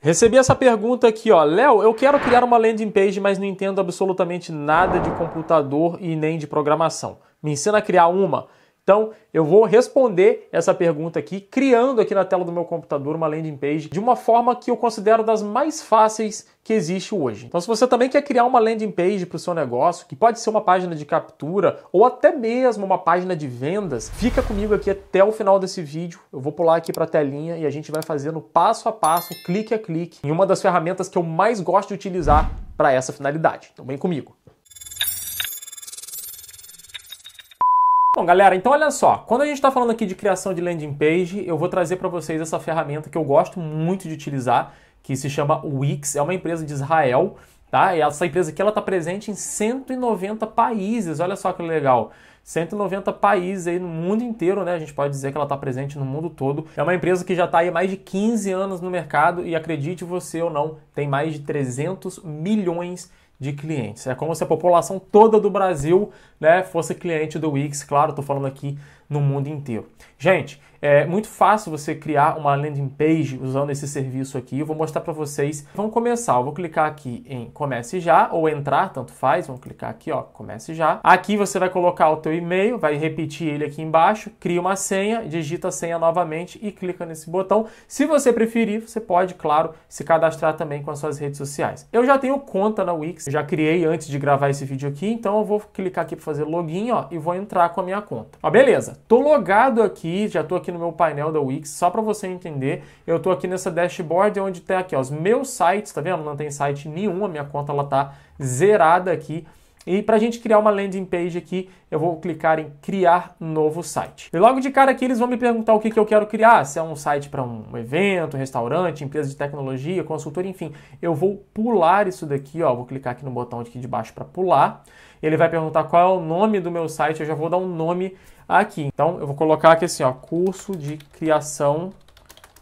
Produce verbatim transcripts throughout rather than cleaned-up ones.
Recebi essa pergunta aqui, ó. Léo, eu quero criar uma landing page, mas não entendo absolutamente nada de computador e nem de programação. Me ensina a criar uma? Então, eu vou responder essa pergunta aqui, criando aqui na tela do meu computador uma landing page de uma forma que eu considero das mais fáceis que existe hoje. Então, se você também quer criar uma landing page para o seu negócio, que pode ser uma página de captura ou até mesmo uma página de vendas, fica comigo aqui até o final desse vídeo. Eu vou pular aqui para a telinha e a gente vai fazendo passo a passo, clique a clique, em uma das ferramentas que eu mais gosto de utilizar para essa finalidade. Então, vem comigo. Bom, galera, então olha só, quando a gente está falando aqui de criação de landing page, eu vou trazer para vocês essa ferramenta que eu gosto muito de utilizar, que se chama Wix, é uma empresa de Israel, tá? E essa empresa aqui, ela está presente em cento e noventa países, olha só que legal, cento e noventa países aí no mundo inteiro, né? A gente pode dizer que ela está presente no mundo todo. É uma empresa que já está aí há mais de quinze anos no mercado e, acredite você ou não, tem mais de trezentos milhões de clientes. É como se a população toda do Brasil, né, fosse cliente do Wix, claro, estou falando aqui no mundo inteiro. Gente, é muito fácil você criar uma landing page usando esse serviço aqui, eu vou mostrar para vocês. Vamos começar, eu vou clicar aqui em Comece Já, ou Entrar, tanto faz, vamos clicar aqui, ó, Comece Já. Aqui você vai colocar o teu e-mail, vai repetir ele aqui embaixo, cria uma senha, digita a senha novamente e clica nesse botão. Se você preferir, você pode, claro, se cadastrar também com as suas redes sociais. Eu já tenho conta na Wix, já criei antes de gravar esse vídeo aqui, então eu vou clicar aqui para fazer login, ó, e vou entrar com a minha conta. Ó, beleza, tô logado aqui, já tô aqui no meu painel da Wix, só para você entender, eu tô aqui nessa dashboard onde tem aqui, ó, os meus sites, tá vendo? Não tem site nenhum, a minha conta ela tá zerada aqui. E para a gente criar uma landing page aqui, eu vou clicar em criar novo site. E logo de cara aqui eles vão me perguntar o que, que eu quero criar, se é um site para um evento, restaurante, empresa de tecnologia, consultoria, enfim. Eu vou pular isso daqui, ó, vou clicar aqui no botão aqui de baixo para pular. Ele vai perguntar qual é o nome do meu site, eu já vou dar um nome aqui. Então eu vou colocar aqui assim, ó, curso de criação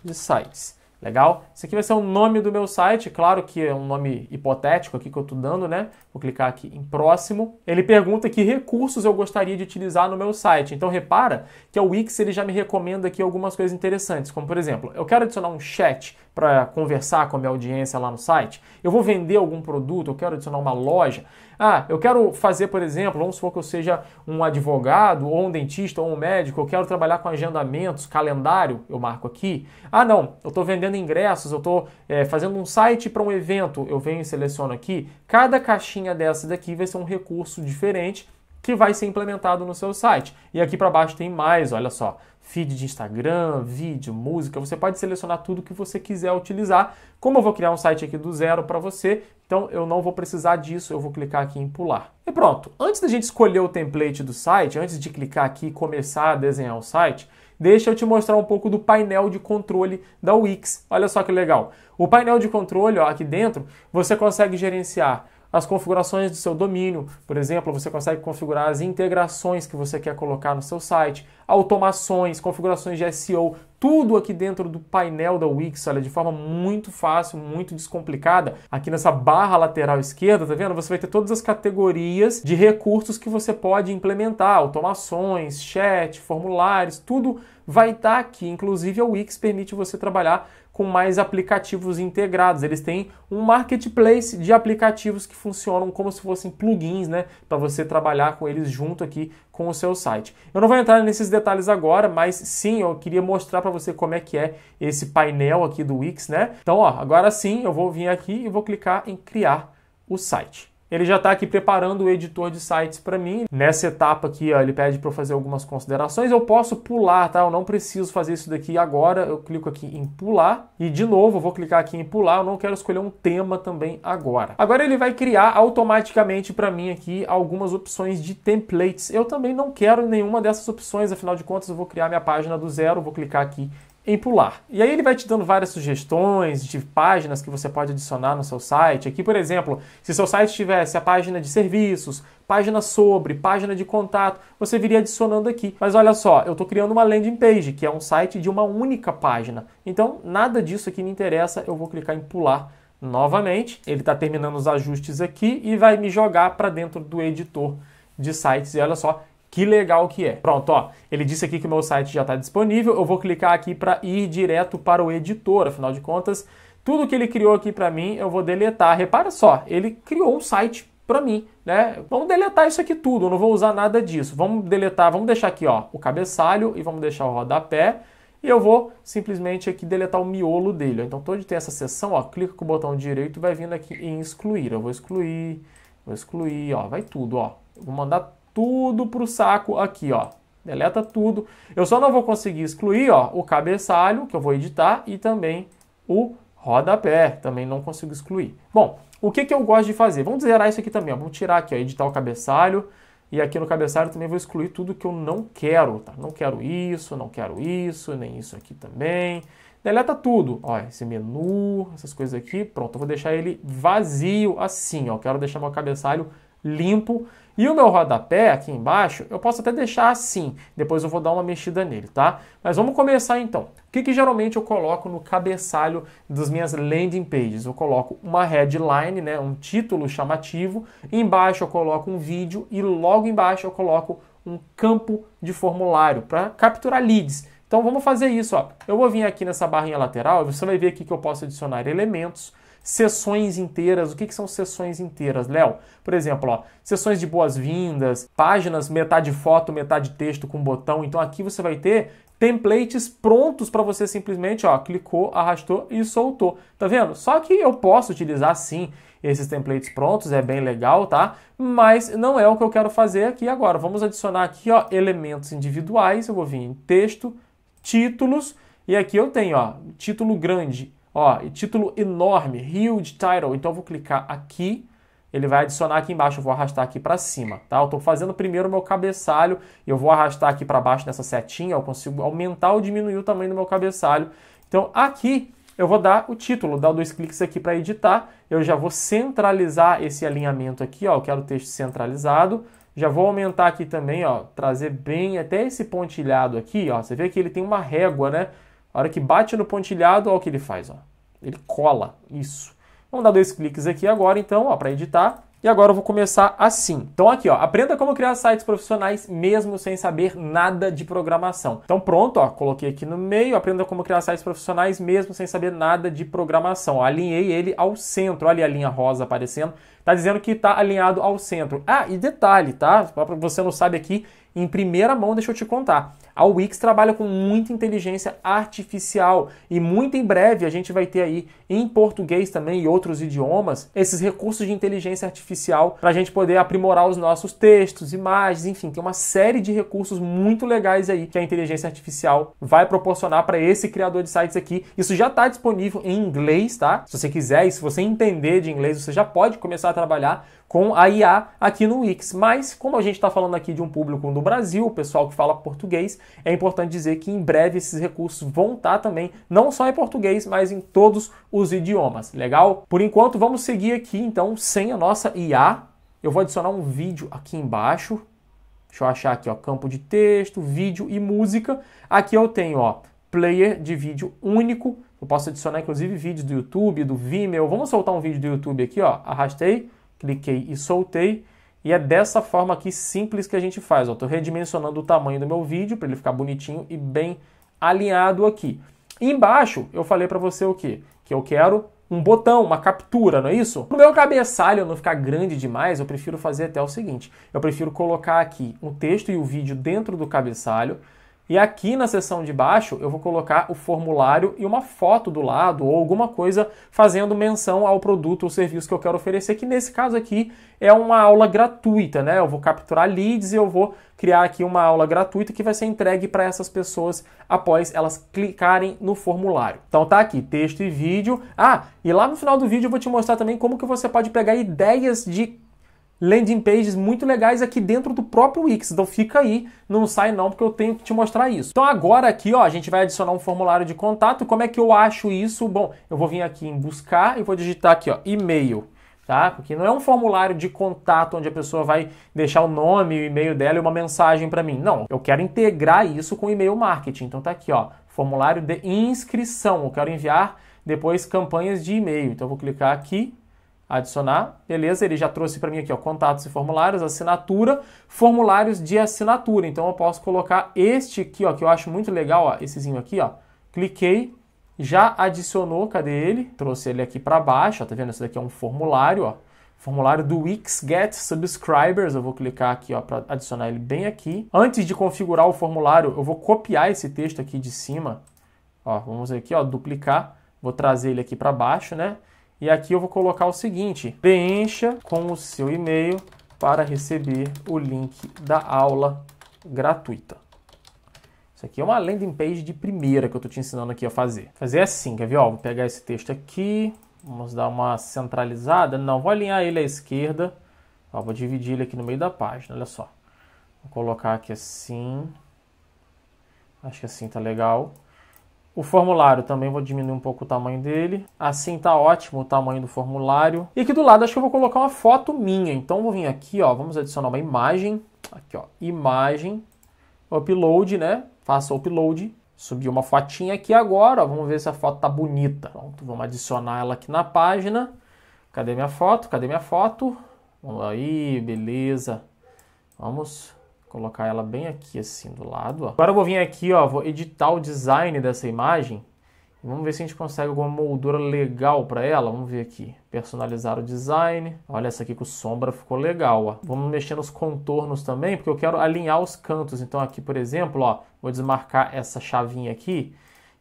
de sites. Legal? Esse aqui vai ser o nome do meu site, claro que é um nome hipotético aqui que eu estou dando, né? Vou clicar aqui em próximo. Ele pergunta que recursos eu gostaria de utilizar no meu site. Então repara que a Wix ele já me recomenda aqui algumas coisas interessantes, como por exemplo, eu quero adicionar um chat para conversar com a minha audiência lá no site, eu vou vender algum produto, eu quero adicionar uma loja, ah, eu quero fazer, por exemplo, vamos supor que eu seja um advogado, ou um dentista, ou um médico, eu quero trabalhar com agendamentos, calendário, eu marco aqui, ah não, eu estou vendendo ingressos, eu estou é, fazendo um site para um evento, eu venho e seleciono aqui, cada caixinha dessa daqui vai ser um recurso diferente, que vai ser implementado no seu site. E aqui para baixo tem mais, olha só, feed de Instagram, vídeo, música, você pode selecionar tudo que você quiser utilizar. Como eu vou criar um site aqui do zero para você, então eu não vou precisar disso, eu vou clicar aqui em pular. E pronto, antes da gente escolher o template do site, antes de clicar aqui e começar a desenhar o site, deixa eu te mostrar um pouco do painel de controle da Wix. Olha só que legal. O painel de controle, ó, aqui dentro, você consegue gerenciar as configurações do seu domínio, por exemplo, você consegue configurar as integrações que você quer colocar no seu site, automações, configurações de S E O, tudo aqui dentro do painel da Wix, olha, de forma muito fácil, muito descomplicada. Aqui nessa barra lateral esquerda, tá vendo? Você vai ter todas as categorias de recursos que você pode implementar, automações, chat, formulários, tudo vai estar aqui. Inclusive a Wix permite você trabalhar com mais aplicativos integrados. Eles têm um marketplace de aplicativos que funcionam como se fossem plugins, né, para você trabalhar com eles junto aqui com o seu site. Eu não vou entrar nesses detalhes agora, mas sim, eu queria mostrar para você como é que é esse painel aqui do Wix, né? Então, ó, agora sim, eu vou vir aqui e vou clicar em criar o site. Ele já está aqui preparando o editor de sites para mim. Nessa etapa aqui, ó, ele pede para eu fazer algumas considerações. Eu posso pular, tá? Eu não preciso fazer isso daqui agora. Eu clico aqui em pular. E de novo, eu vou clicar aqui em pular. Eu não quero escolher um tema também agora. Agora ele vai criar automaticamente para mim aqui algumas opções de templates. Eu também não quero nenhuma dessas opções. Afinal de contas, eu vou criar minha página do zero. Eu vou clicar aqui em pular. E aí ele vai te dando várias sugestões de páginas que você pode adicionar no seu site. Aqui, por exemplo, se seu site tivesse a página de serviços, página sobre, página de contato, você viria adicionando aqui. Mas olha só, eu estou criando uma landing page, que é um site de uma única página. Então, nada disso aqui me interessa, eu vou clicar em pular novamente. Ele está terminando os ajustes aqui e vai me jogar para dentro do editor de sites. E olha só, que legal que é. Pronto, ó, ele disse aqui que o meu site já está disponível, eu vou clicar aqui para ir direto para o editor, afinal de contas, Tudo que ele criou aqui para mim, eu vou deletar. Repara só, ele criou um site para mim, né? Vamos deletar isso aqui tudo, eu não vou usar nada disso. Vamos deletar, vamos deixar aqui, ó, o cabeçalho e vamos deixar o rodapé. E eu vou simplesmente aqui deletar o miolo dele. Então, todo tem essa seção, ó, clica com o botão direito e vai vindo aqui em excluir. Eu vou excluir, vou excluir, ó, vai tudo, ó. Eu vou mandar tudo pro saco aqui, ó. Deleta tudo. Eu só não vou conseguir excluir, ó, o cabeçalho, que eu vou editar, e também o rodapé, também não consigo excluir. Bom, o que que eu gosto de fazer? Vamos zerar isso aqui também, ó. Vamos tirar aqui, ó, editar o cabeçalho. E aqui no cabeçalho também vou excluir tudo que eu não quero, tá? Não quero isso, não quero isso, nem isso aqui também. Deleta tudo, ó, esse menu, essas coisas aqui, pronto. Eu vou deixar ele vazio assim, ó. Quero deixar meu cabeçalho limpo. E o meu rodapé aqui embaixo, eu posso até deixar assim. Depois eu vou dar uma mexida nele, tá? Mas vamos começar então. O que que geralmente eu coloco no cabeçalho das minhas landing pages? Eu coloco uma headline, né, um título chamativo. Embaixo eu coloco um vídeo e logo embaixo eu coloco um campo de formulário para capturar leads. Então vamos fazer isso, ó. Eu vou vir aqui nessa barrinha lateral, você vai ver aqui que eu posso adicionar elementos. Sessões inteiras. O que que são sessões inteiras, Léo? Por exemplo, ó, sessões de boas-vindas, páginas, metade foto, metade texto com botão. Então aqui você vai ter templates prontos para você simplesmente, ó, clicou, arrastou e soltou. Tá vendo? Só que eu posso utilizar sim esses templates prontos, é bem legal, tá? Mas não é o que eu quero fazer aqui agora. Vamos adicionar aqui, ó, elementos individuais. Eu vou vir em texto, títulos e aqui eu tenho, ó, título grande. Ó, e título enorme, huge title, então eu vou clicar aqui, ele vai adicionar aqui embaixo, eu vou arrastar aqui para cima, tá? Eu tô fazendo primeiro o meu cabeçalho, eu vou arrastar aqui para baixo nessa setinha, eu consigo aumentar ou diminuir o tamanho do meu cabeçalho. Então aqui eu vou dar o título, dar dois cliques aqui para editar, eu já vou centralizar esse alinhamento aqui, ó, eu quero o texto centralizado, já vou aumentar aqui também, ó, trazer bem até esse pontilhado aqui, ó, você vê que ele tem uma régua, né? A hora que bate no pontilhado, olha o que ele faz, ó. Ele cola, isso. Vamos dar dois cliques aqui agora, então, ó, para editar. E agora eu vou começar assim. Então aqui, ó, aprenda como criar sites profissionais mesmo sem saber nada de programação. Então pronto, ó, coloquei aqui no meio, aprenda como criar sites profissionais mesmo sem saber nada de programação. Ó, alinhei ele ao centro, olha ali a linha rosa aparecendo. Tá dizendo que tá alinhado ao centro. Ah, e detalhe, tá? Para você não sabe aqui, em primeira mão, deixa eu te contar. A Wix trabalha com muita inteligência artificial e muito em breve a gente vai ter aí em português também e outros idiomas esses recursos de inteligência artificial para a gente poder aprimorar os nossos textos, imagens, enfim, tem uma série de recursos muito legais aí que a inteligência artificial vai proporcionar para esse criador de sites aqui. Isso já está disponível em inglês, tá? Se você quiser e se você entender de inglês, você já pode começar a trabalhar com a I A aqui no Wix. Mas, como a gente está falando aqui de um público do Brasil, o pessoal que fala português, é importante dizer que em breve esses recursos vão estar também, não só em português, mas em todos os idiomas. Legal? Por enquanto, vamos seguir aqui, então, sem a nossa I A. Eu vou adicionar um vídeo aqui embaixo. Deixa eu achar aqui, ó, campo de texto, vídeo e música. Aqui eu tenho, ó, player de vídeo único. Eu posso adicionar, inclusive, vídeos do YouTube, do Vimeo. Vamos soltar um vídeo do YouTube aqui, ó. Arrastei, cliquei e soltei. E é dessa forma aqui simples que a gente faz. Estou redimensionando o tamanho do meu vídeo para ele ficar bonitinho e bem alinhado aqui. E embaixo eu falei para você o quê? Que eu quero um botão, uma captura, não é isso? Para o meu cabeçalho não ficar grande demais, eu prefiro fazer até o seguinte. Eu prefiro colocar aqui um texto e o vídeo dentro do cabeçalho. E aqui na seção de baixo eu vou colocar o formulário e uma foto do lado ou alguma coisa fazendo menção ao produto ou serviço que eu quero oferecer, que nesse caso aqui é uma aula gratuita, né? Eu vou capturar leads e eu vou criar aqui uma aula gratuita que vai ser entregue para essas pessoas após elas clicarem no formulário. Então tá aqui, texto e vídeo. Ah, e lá no final do vídeo eu vou te mostrar também como que você pode pegar ideias de landing pages muito legais aqui dentro do próprio Wix, então fica aí, não sai não porque eu tenho que te mostrar isso. Então agora aqui, ó, a gente vai adicionar um formulário de contato. Como é que eu acho isso? Bom, eu vou vir aqui em buscar e vou digitar aqui, ó, e-mail, tá? Porque não é um formulário de contato onde a pessoa vai deixar o nome, o e-mail dela e uma mensagem para mim, não. Eu quero integrar isso com e-mail marketing, então tá aqui, ó, formulário de inscrição, eu quero enviar depois campanhas de e-mail, então eu vou clicar aqui, adicionar, beleza, ele já trouxe para mim aqui, ó, contatos e formulários, assinatura, formulários de assinatura, então eu posso colocar este aqui, ó, que eu acho muito legal, ó, essezinho aqui, ó, cliquei, já adicionou, cadê ele? Trouxe ele aqui para baixo, ó, tá vendo? Esse daqui é um formulário, ó, formulário do Wix Get Subscribers. Eu vou clicar aqui, ó, para adicionar ele bem aqui. Antes de configurar o formulário, eu vou copiar esse texto aqui de cima, ó, vamos aqui, ó, duplicar, vou trazer ele aqui para baixo, né? E aqui eu vou colocar o seguinte: preencha com o seu e-mail para receber o link da aula gratuita. Isso aqui é uma landing page de primeira que eu estou te ensinando aqui a fazer. Fazer assim, quer ver? Ó, vou pegar esse texto aqui, vamos dar uma centralizada. Não, vou alinhar ele à esquerda. Ó, vou dividir ele aqui no meio da página, olha só. Vou colocar aqui assim. Acho que assim tá legal. O formulário também vou diminuir um pouco o tamanho dele. Assim tá ótimo o tamanho do formulário. E aqui do lado acho que eu vou colocar uma foto minha. Então vou vir aqui, ó, vamos adicionar uma imagem. Aqui, ó, imagem, upload, né? Faça o upload, subi uma fotinha aqui agora, ó, vamos ver se a foto tá bonita. Pronto, vamos adicionar ela aqui na página. Cadê minha foto? Cadê minha foto? Vamos aí, beleza. Vamos colocar ela bem aqui assim do lado, ó. Agora eu vou vir aqui, ó, vou editar o design dessa imagem. Vamos ver se a gente consegue alguma moldura legal para ela. Vamos ver aqui. Personalizar o design. Olha, essa aqui com sombra ficou legal, ó. Vamos mexer nos contornos também, porque eu quero alinhar os cantos. Então aqui, por exemplo, ó, vou desmarcar essa chavinha aqui.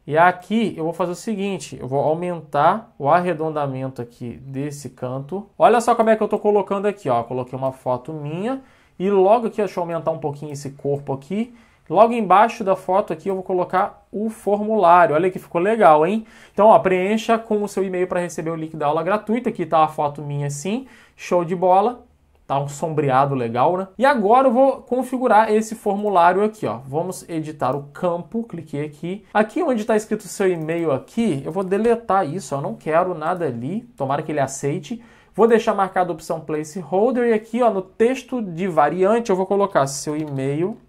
E aqui eu vou fazer o seguinte, eu vou aumentar o arredondamento aqui desse canto. Olha só como é que eu tô colocando aqui, ó. Coloquei uma foto minha e logo aqui, deixa eu aumentar um pouquinho esse corpo aqui. Logo embaixo da foto aqui eu vou colocar o formulário. Olha que ficou legal, hein? Então, ó, preencha com o seu e-mail para receber o link da aula gratuita. Aqui tá a foto minha assim, show de bola. Tá um sombreado legal, né? E agora eu vou configurar esse formulário aqui, ó. Vamos editar o campo, cliquei aqui. Aqui onde está escrito seu e-mail aqui, eu vou deletar isso, ó. Eu não quero nada ali, tomara que ele aceite. Vou deixar marcado a opção placeholder e aqui, ó, no texto de variante eu vou colocar seu e-mail...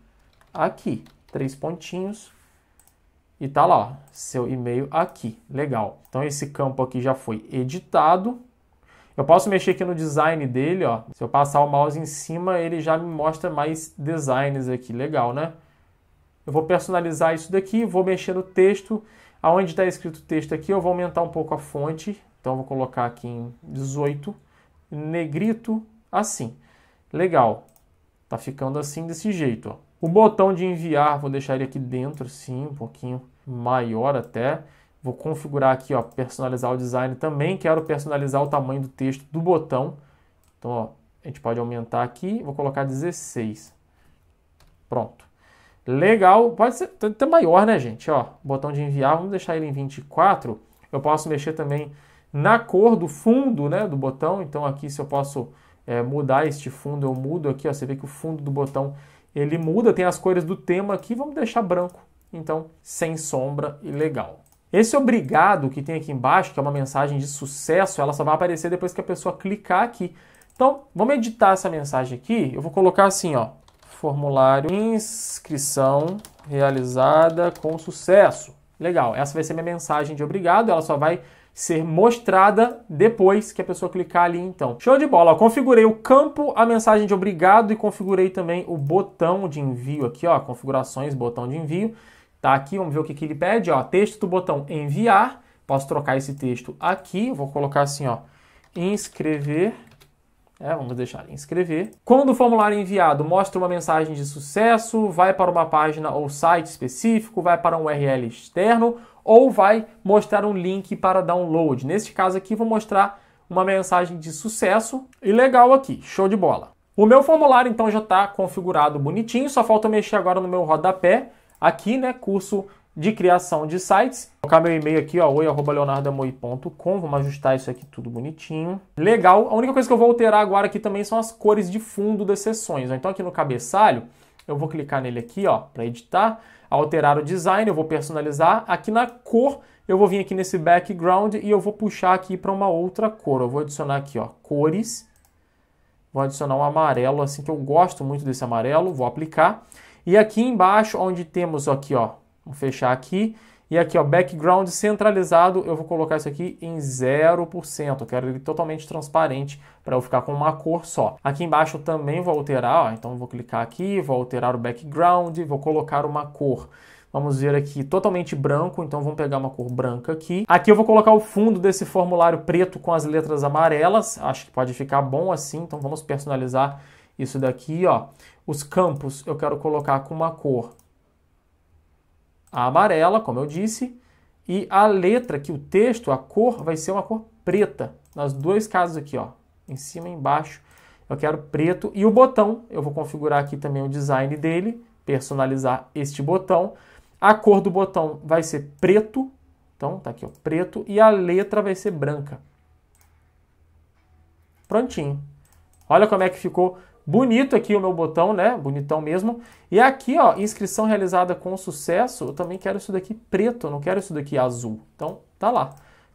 aqui, três pontinhos e tá lá, ó, seu e-mail aqui, legal. Então esse campo aqui já foi editado. Eu posso mexer aqui no design dele, ó. Se eu passar o mouse em cima, ele já me mostra mais designs aqui, legal, né? Eu vou personalizar isso daqui, vou mexer no texto. Aonde está escrito o texto aqui, eu vou aumentar um pouco a fonte. Então eu vou colocar aqui em dezoito, negrito, assim. Legal. Tá ficando assim desse jeito, ó. O botão de enviar, vou deixar ele aqui dentro, sim, um pouquinho maior até. Vou configurar aqui, ó, personalizar o design também. Quero personalizar o tamanho do texto do botão. Então, ó, a gente pode aumentar aqui. Vou colocar dezesseis. Pronto. Legal. Pode ser até maior, né, gente? Ó, botão de enviar, vamos deixar ele em vinte e quatro. Eu posso mexer também na cor do fundo, né, do botão. Então, aqui, se eu posso é, mudar este fundo, eu mudo aqui, ó. Você vê que o fundo do botão... ele muda, tem as cores do tema aqui, vamos deixar branco. Então, sem sombra e legal. Esse obrigado que tem aqui embaixo, que é uma mensagem de sucesso, ela só vai aparecer depois que a pessoa clicar aqui. Então, vamos editar essa mensagem aqui. Eu vou colocar assim, ó, formulário, inscrição realizada com sucesso. Legal, essa vai ser minha mensagem de obrigado, ela só vai ser mostrada depois que a pessoa clicar ali, então. Show de bola, ó, configurei o campo, a mensagem de obrigado e configurei também o botão de envio aqui, ó, configurações, botão de envio. Tá aqui, vamos ver o que que ele pede, ó, texto do botão enviar. Posso trocar esse texto aqui, vou colocar assim, ó, inscrever. É, vamos deixar inscrever. Quando o formulário enviado mostra uma mensagem de sucesso, vai para uma página ou site específico, vai para um U R L externo ou vai mostrar um link para download. Neste caso aqui, vou mostrar uma mensagem de sucesso e legal aqui, show de bola. O meu formulário então já está configurado bonitinho, só falta mexer agora no meu rodapé aqui, né, curso de criação de sites. Vou colocar meu e-mail aqui, ó, oi arroba leonardo amoyr ponto com. Vamos ajustar isso aqui tudo bonitinho. Legal. A única coisa que eu vou alterar agora aqui também são as cores de fundo das sessões. Então aqui no cabeçalho, eu vou clicar nele aqui, ó, para editar, alterar o design, eu vou personalizar. Aqui na cor, eu vou vir aqui nesse background e eu vou puxar aqui para uma outra cor. Eu vou adicionar aqui, ó, cores. Vou adicionar um amarelo assim, que eu gosto muito desse amarelo, vou aplicar. E aqui embaixo, onde temos aqui, ó, vou fechar aqui, e aqui, ó, background centralizado, eu vou colocar isso aqui em zero por cento, eu quero ele totalmente transparente para eu ficar com uma cor só. Aqui embaixo eu também vou alterar, ó, então eu vou clicar aqui, vou alterar o background, vou colocar uma cor. Vamos ver aqui, totalmente branco, então vamos pegar uma cor branca aqui. Aqui eu vou colocar o fundo desse formulário preto com as letras amarelas, acho que pode ficar bom assim, então vamos personalizar isso daqui, ó. Os campos eu quero colocar com uma cor amarela, como eu disse, e a letra, que o texto, a cor, vai ser uma cor preta, nos dois casos aqui, ó, em cima e embaixo, eu quero preto. E o botão, eu vou configurar aqui também o design dele, personalizar este botão. A cor do botão vai ser preto, então tá aqui, ó, preto, e a letra vai ser branca. Prontinho. Olha como é que ficou bonito aqui o meu botão, né? Bonitão mesmo. E aqui, ó, inscrição realizada com sucesso, eu também quero isso daqui preto, eu não quero isso daqui azul. Então tá lá,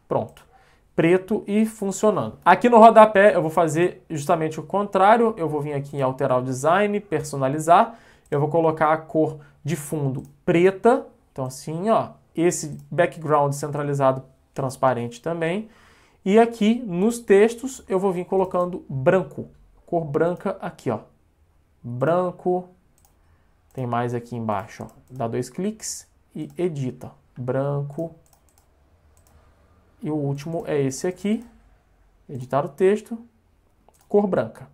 pronto. Preto e funcionando. Aqui no rodapé eu vou fazer justamente o contrário, eu vou vir aqui em alterar o design, personalizar, eu vou colocar a cor de fundo preta, então assim, ó, esse background centralizado transparente também, e aqui nos textos eu vou vir colocando branco, cor branca aqui, ó, branco, tem mais aqui embaixo, ó, dá dois cliques e edita, branco, e o último é esse aqui, editar o texto, cor branca.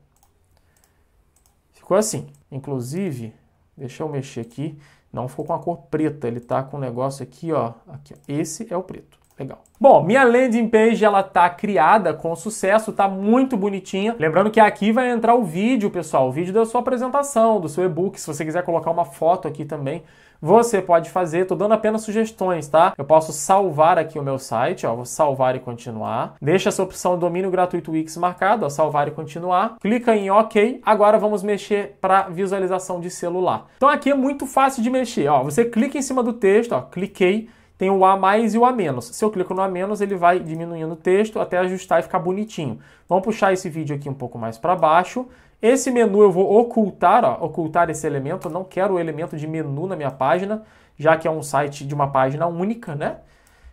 Ficou assim. Inclusive, deixa eu mexer aqui, não ficou com a cor preta, ele tá com o negócio aqui, ó, aqui, ó. Esse é o preto. Legal. Bom, minha landing page, ela tá criada com sucesso, tá muito bonitinha. Lembrando que aqui vai entrar o vídeo, pessoal, o vídeo da sua apresentação, do seu e-book. Se você quiser colocar uma foto aqui também, você pode fazer. Tô dando apenas sugestões, tá? Eu posso salvar aqui o meu site, ó, vou salvar e continuar. Deixa essa opção domínio gratuito Wix marcado, ó, salvar e continuar. Clica em OK. Agora vamos mexer para visualização de celular. Então aqui é muito fácil de mexer, ó. Você clica em cima do texto, ó, cliquei. Tem o A mais e o A menos. Se eu clico no A menos, ele vai diminuindo o texto até ajustar e ficar bonitinho. Vamos puxar esse vídeo aqui um pouco mais para baixo. Esse menu eu vou ocultar, ó, ocultar esse elemento. Eu não quero o elemento de menu na minha página, já que é um site de uma página única, né?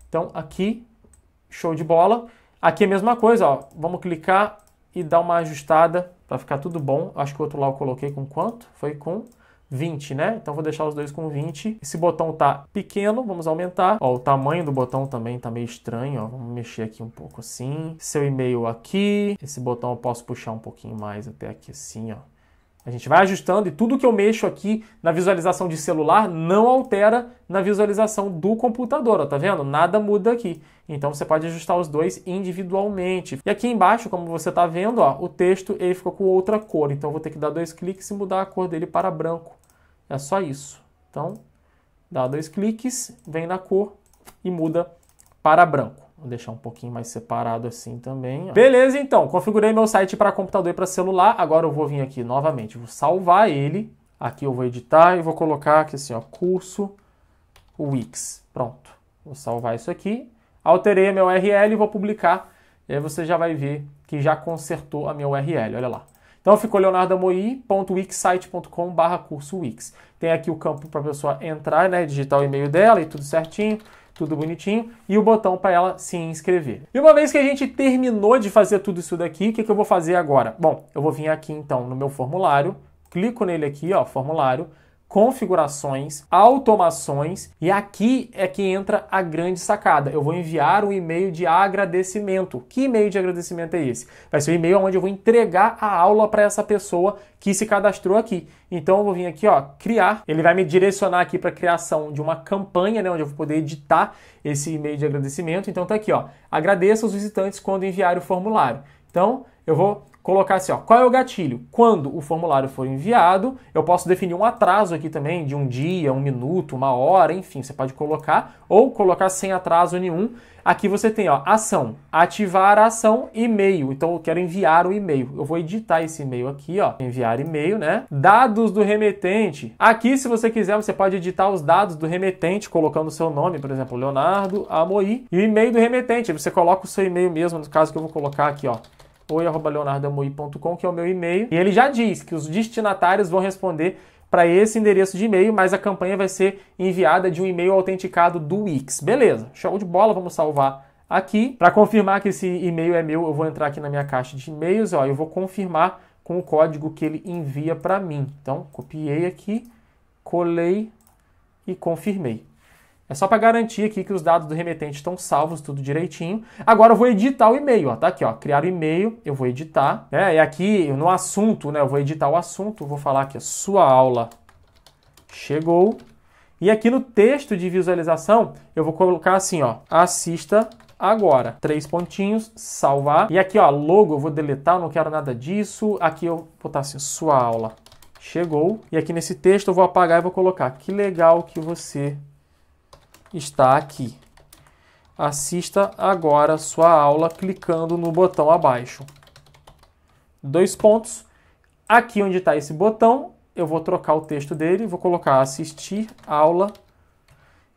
Então aqui, show de bola. Aqui é a mesma coisa, ó. Vamos clicar e dar uma ajustada para ficar tudo bom. Acho que o outro lá eu coloquei com quanto? Foi com vinte, né? Então vou deixar os dois com vinte. Esse botão tá pequeno, vamos aumentar. Ó, o tamanho do botão também tá meio estranho, ó. Vamos mexer aqui um pouco assim. Seu e-mail aqui. Esse botão eu posso puxar um pouquinho mais até aqui assim, ó. A gente vai ajustando e tudo que eu mexo aqui na visualização de celular não altera na visualização do computador, ó, tá vendo? Nada muda aqui. Então você pode ajustar os dois individualmente. E aqui embaixo, como você tá vendo, ó, o texto ele ficou com outra cor. Então eu vou ter que dar dois cliques e mudar a cor dele para branco. É só isso. Então, dá dois cliques, vem na cor e muda para branco. Vou deixar um pouquinho mais separado assim também. Ó. Beleza, então. Configurei meu site para computador e para celular. Agora eu vou vir aqui novamente. Vou salvar ele. Aqui eu vou editar e vou colocar aqui assim, ó. Curso Wix. Pronto. Vou salvar isso aqui. Alterei a minha U R L e vou publicar. E aí você já vai ver que já consertou a minha U R L. Olha lá. Então ficou leonardo amoyr ponto wixsite ponto com barra curso Wix. Tem aqui o campo para a pessoa entrar, né? Digitar o e-mail dela e tudo certinho. Tudo bonitinho, e o botão para ela se inscrever. E uma vez que a gente terminou de fazer tudo isso daqui, o que, que eu vou fazer agora? Bom, eu vou vir aqui então no meu formulário, clico nele aqui, ó, formulário, configurações, automações, e aqui é que entra a grande sacada. Eu vou enviar um e-mail de agradecimento. Que e-mail de agradecimento é esse? Vai ser o e-mail onde eu vou entregar a aula para essa pessoa que se cadastrou aqui. Então eu vou vir aqui, ó, criar. Ele vai me direcionar aqui para a criação de uma campanha, né, onde eu vou poder editar esse e-mail de agradecimento. Então tá aqui, ó, agradeça os visitantes quando enviarem o formulário. Então eu vou colocar assim, ó, qual é o gatilho? Quando o formulário for enviado, eu posso definir um atraso aqui também, de um dia, um minuto, uma hora, enfim, você pode colocar, ou colocar sem atraso nenhum. Aqui você tem, ó, ação, ativar a ação, e-mail, então eu quero enviar o e-mail, eu vou editar esse e-mail aqui, ó, enviar e-mail, né, dados do remetente. Aqui, se você quiser, você pode editar os dados do remetente, colocando o seu nome, por exemplo, Leonardo Amoyr, e o e-mail do remetente, você coloca o seu e-mail mesmo, no caso que eu vou colocar aqui, ó, oi arroba leonardo amoyr ponto com, que é o meu e-mail. E ele já diz que os destinatários vão responder para esse endereço de e-mail, mas a campanha vai ser enviada de um e-mail autenticado do Wix. Beleza, show de bola, vamos salvar aqui. Para confirmar que esse e-mail é meu, eu vou entrar aqui na minha caixa de e-mails, ó, eu vou confirmar com o código que ele envia para mim. Então, copiei aqui, colei e confirmei. É só para garantir aqui que os dados do remetente estão salvos, tudo direitinho. Agora eu vou editar o e-mail, ó, tá aqui, ó, criar o e-mail, eu vou editar, né? E aqui no assunto, né, eu vou editar o assunto, vou falar aqui, ó, sua aula chegou. E aqui no texto de visualização, eu vou colocar assim, ó, assista agora, três pontinhos, salvar. E aqui, ó, logo eu vou deletar, não quero nada disso. Aqui eu vou botar assim, sua aula chegou. E aqui nesse texto eu vou apagar e vou colocar, que legal que você está aqui. Assista agora sua aula clicando no botão abaixo. Dois pontos. Aqui onde está esse botão, eu vou trocar o texto dele, vou colocar assistir aula.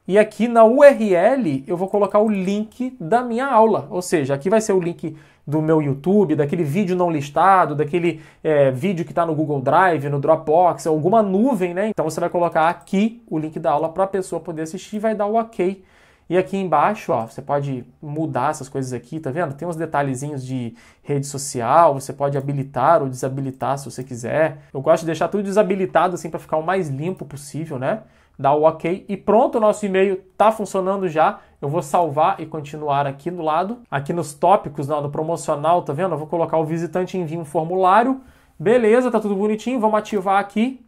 E aqui na U R L eu vou colocar o link da minha aula. Ou seja, aqui vai ser o link do meu YouTube, daquele vídeo não listado, daquele é, vídeo que está no Google Drive, no Dropbox, alguma nuvem, né? Então você vai colocar aqui o link da aula para a pessoa poder assistir, vai dar o OK. E aqui embaixo, ó, você pode mudar essas coisas aqui, tá vendo? Tem uns detalhezinhos de rede social, você pode habilitar ou desabilitar se você quiser. Eu gosto de deixar tudo desabilitado assim para ficar o mais limpo possível, né? Dá o OK e pronto, o nosso e-mail tá funcionando já. Eu vou salvar e continuar aqui do lado. Aqui nos tópicos, no promocional, tá vendo? Eu vou colocar o visitante envia um formulário. Beleza, tá tudo bonitinho. Vamos ativar aqui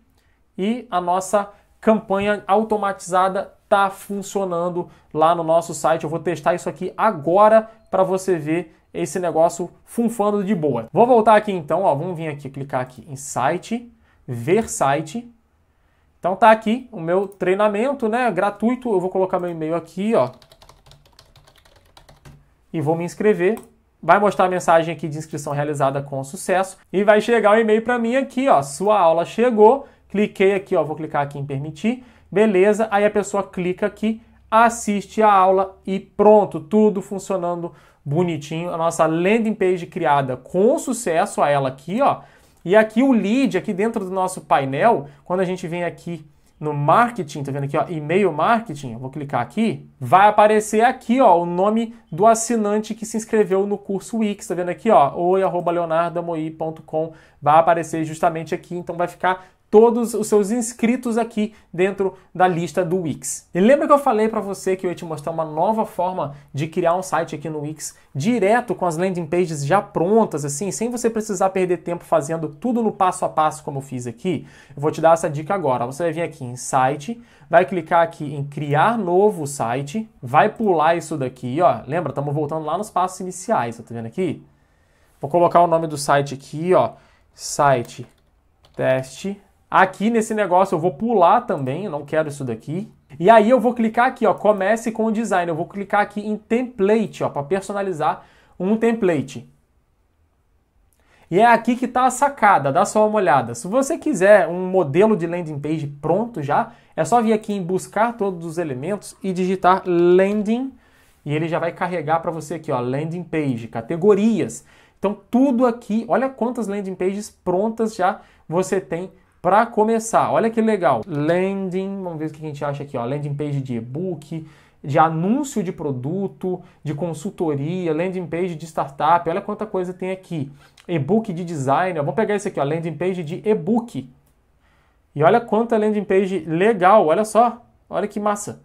e a nossa campanha automatizada tá funcionando lá no nosso site. Eu vou testar isso aqui agora para você ver esse negócio funfando de boa. Vou voltar aqui então, ó, vamos vir aqui, clicar aqui em site, ver site. Então tá aqui o meu treinamento, né, gratuito. Eu vou colocar meu e-mail aqui, ó, e vou me inscrever. Vai mostrar a mensagem aqui de inscrição realizada com sucesso e vai chegar o e-mail para mim aqui, ó, sua aula chegou. Cliquei aqui, ó, vou clicar aqui em permitir. Beleza, aí a pessoa clica aqui, assiste a aula e pronto, tudo funcionando bonitinho. A nossa landing page criada com sucesso, a ela aqui, ó. E aqui o lead, aqui dentro do nosso painel, quando a gente vem aqui no marketing, tá vendo aqui, ó, e-mail marketing, eu vou clicar aqui, vai aparecer aqui, ó, o nome do assinante que se inscreveu no curso Wix, tá vendo aqui, ó, oi, arroba leonardo amoyr ponto com, vai aparecer justamente aqui, então vai ficar todos os seus inscritos aqui dentro da lista do Wix. E lembra que eu falei para você que eu ia te mostrar uma nova forma de criar um site aqui no Wix, direto com as landing pages já prontas, assim, sem você precisar perder tempo fazendo tudo no passo a passo como eu fiz aqui? Eu vou te dar essa dica agora. Você vai vir aqui em site, vai clicar aqui em criar novo site, vai pular isso daqui, ó. Lembra, estamos voltando lá nos passos iniciais, tá vendo aqui? Vou colocar o nome do site aqui, ó, site teste. Aqui nesse negócio eu vou pular também, eu não quero isso daqui. E aí eu vou clicar aqui, ó, comece com o design. Eu vou clicar aqui em template, ó, para personalizar um template. E é aqui que tá a sacada, dá só uma olhada. Se você quiser um modelo de landing page pronto já, é só vir aqui em buscar todos os elementos e digitar landing e ele já vai carregar para você aqui, ó, landing page, categorias. Então tudo aqui, olha quantas landing pages prontas já você tem. Para começar, olha que legal, landing, vamos ver o que a gente acha aqui, ó, landing page de e-book, de anúncio de produto, de consultoria, landing page de startup, olha quanta coisa tem aqui, e-book de design, ó, vamos pegar esse aqui, ó, landing page de e-book, e olha quanta landing page legal, olha só, olha que massa.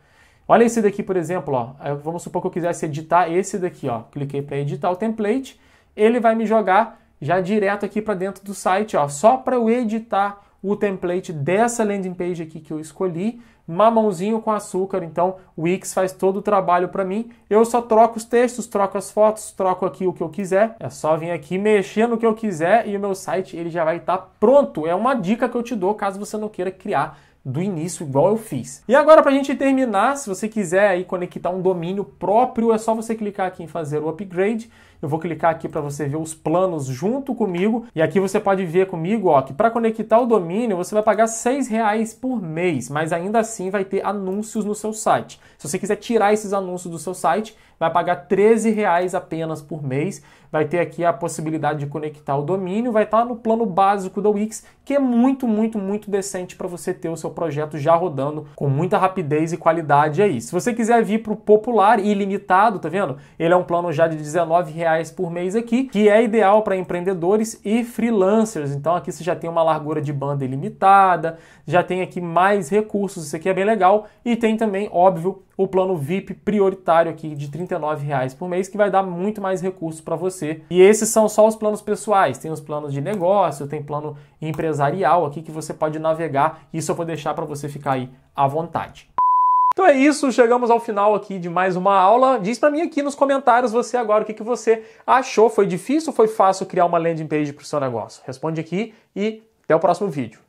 Olha esse daqui, por exemplo, ó, vamos supor que eu quisesse editar esse daqui, ó, cliquei para editar o template, ele vai me jogar já direto aqui para dentro do site, ó, só para eu editar o template dessa landing page aqui que eu escolhi, mamãozinho com açúcar. Então o Wix faz todo o trabalho para mim, eu só troco os textos, troco as fotos, troco aqui o que eu quiser, é só vir aqui mexer no que eu quiser e o meu site ele já vai estar tá pronto. É uma dica que eu te dou caso você não queira criar do início igual eu fiz. E agora para a gente terminar, se você quiser aí conectar um domínio próprio, é só você clicar aqui em fazer o upgrade. Eu vou clicar aqui para você ver os planos junto comigo. E aqui você pode ver comigo, ó, que para conectar o domínio você vai pagar seis reais por mês, mas ainda assim vai ter anúncios no seu site. Se você quiser tirar esses anúncios do seu site, vai pagar treze reais apenas por mês. Vai ter aqui a possibilidade de conectar o domínio, vai estar no plano básico da Wix, que é muito, muito, muito decente para você ter o seu projeto já rodando com muita rapidez e qualidade aí. Se você quiser vir para o popular e ilimitado, tá vendo? Ele é um plano já de dezenove reais reais por mês aqui, que é ideal para empreendedores e freelancers. Então aqui você já tem uma largura de banda ilimitada, já tem aqui mais recursos, isso aqui é bem legal. E tem também, óbvio, o plano V I P prioritário aqui de trinta e nove reais por mês, que vai dar muito mais recursos para você. E esses são só os planos pessoais, tem os planos de negócio, tem plano empresarial aqui que você pode navegar. Isso eu vou deixar para você ficar aí à vontade. Então é isso, chegamos ao final aqui de mais uma aula. Diz para mim aqui nos comentários você agora o que, que você achou. Foi difícil ou foi fácil criar uma landing page para o seu negócio? Responde aqui e até o próximo vídeo.